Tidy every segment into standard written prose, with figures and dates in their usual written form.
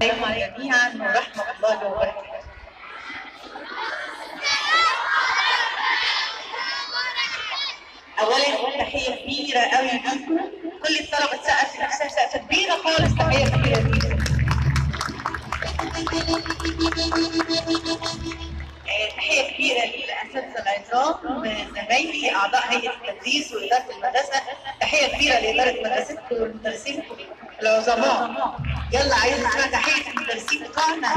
عليكم جميعا ورحمة الله وبركاته. اولا تحية كبيرة قوي ليكم، كل الطلبة سقفت نفسها سقفة كبيرة خالص، تحية كبيرة ليكم. تحية كبيرة للأساتذة العظام، زمايلي أعضاء هيئة التدريس وإدارة المدرسة، تحية كبيرة لإدارة مدرستكم والمدرسينكم العظماء. يلا عايزين نسمع تحية المدرسين بتوعنا.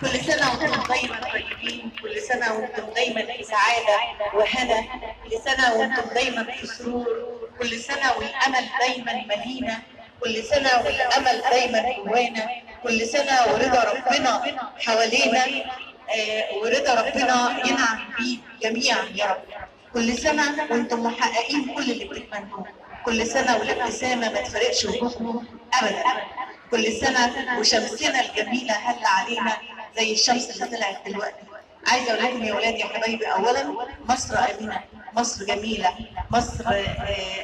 كل سنة وانتم دايما طيبين، كل سنة وانتم دايما في سعادة وهنا، كل سنة وانتم دايما في سرور، كل سنة والأمل دايما ملينا، كل سنة والأمل دايما جوانا، كل سنة ورضا ربنا حوالينا ورضا ربنا ينعم بيه جميعا يا رب. كل سنة وانتم محققين كل اللي بتتمنوه، كل سنة والابتسامة ما تفرقش وجوهكم أبدا، كل سنة وشمسنا الجميلة هلا علينا زي الشمس اللي طلعت دلوقتي. عايزة أقول لكم يا ولادي يا حبايبي، أولا مصر آمنة، مصر جميلة، مصر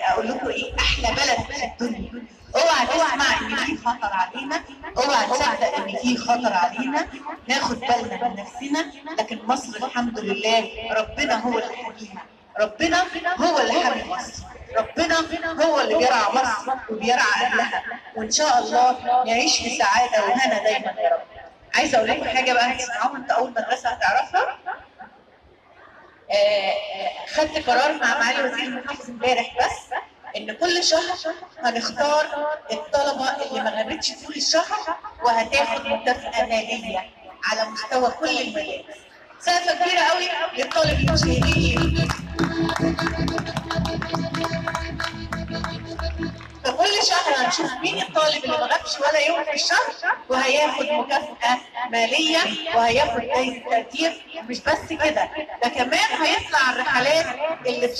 أقول لكم إيه، أحلى بلد في الدنيا. اوعى تسمع ان في خطر علينا، اوعى تصدق ان في خطر علينا، ناخد بالنا من نفسنا، لكن مصر الحمد لله ربنا هو اللي حاميها، ربنا هو اللي حامي مصر، ربنا هو اللي بيرعى مصر وبيرعى اهلها، وان شاء الله نعيش في سعاده وهنا دايما يا رب. عايزه اقول لكم حاجه بقى هتسمعوها انت اول مدرسه هتعرفها. خدت قرار مع معالي وزير المحافظ امبارح بس ان كل شهر هنختار الطلبه اللي ما غابتش طول الشهر وهتاخد مكافاه ماليه على مستوى كل المدارس. سقفه كبيره قوي للطالب المشاركين. فكل شهر هنشوف مين الطالب اللي ما غابش ولا يوم في الشهر وهياخد مكافاه ماليه وهياخد جايزه تقدير. مش بس كده، ده كمان هيطلع الرحلات اللي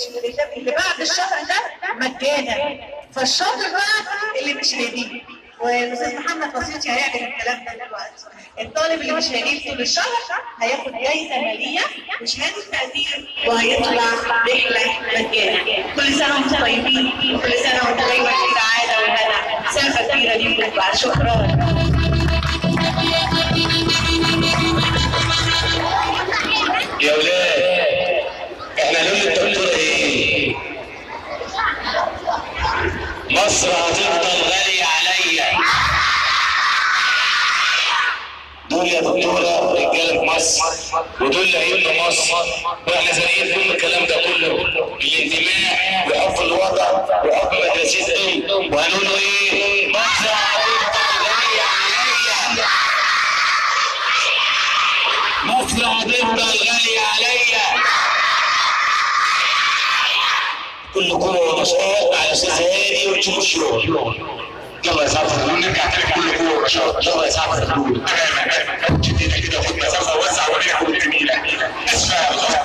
بعد الشهر ده مجانا. فالشاطر بقى اللي مش هيديه، والاستاذ محمد بسيط هيعمل الكلام ده دلوقتي. الطالب اللي مش هيديه طول الشهر هياخد جايزه ماليه وشهاده تقدير وهيطلع رحله مجانا. كل سنه وانتم طيبين، كل سنه وانتم دايما في سعاده وهنا. سالفه كبيره ليكم بقى، شكرا. يا ولاد احنا لون الدكتور ايه؟ مصر هتفضل غالية عليا. دول يا دكتورة رجالة في مصر، ودول اللي هيبنوا مصر، واحنا زانقين كل الكلام ده كله، الانتماء وحب الوطن وحب مدرستهم، وهنقول له ايه؟ مصر هتفضل غالية عليا. مصر هتفضل غالية عليا. كل قوة ونشاط على أستاذ هادي وتشوفوا الشغل. يلا يا سعد فضلول، نرجع تاني بكل قوة ونشاط. يلا يا سعد فضلول، أنا ما تحطش إيدك كده، خد مسافة ووسع وريحة والجميلة. أسفة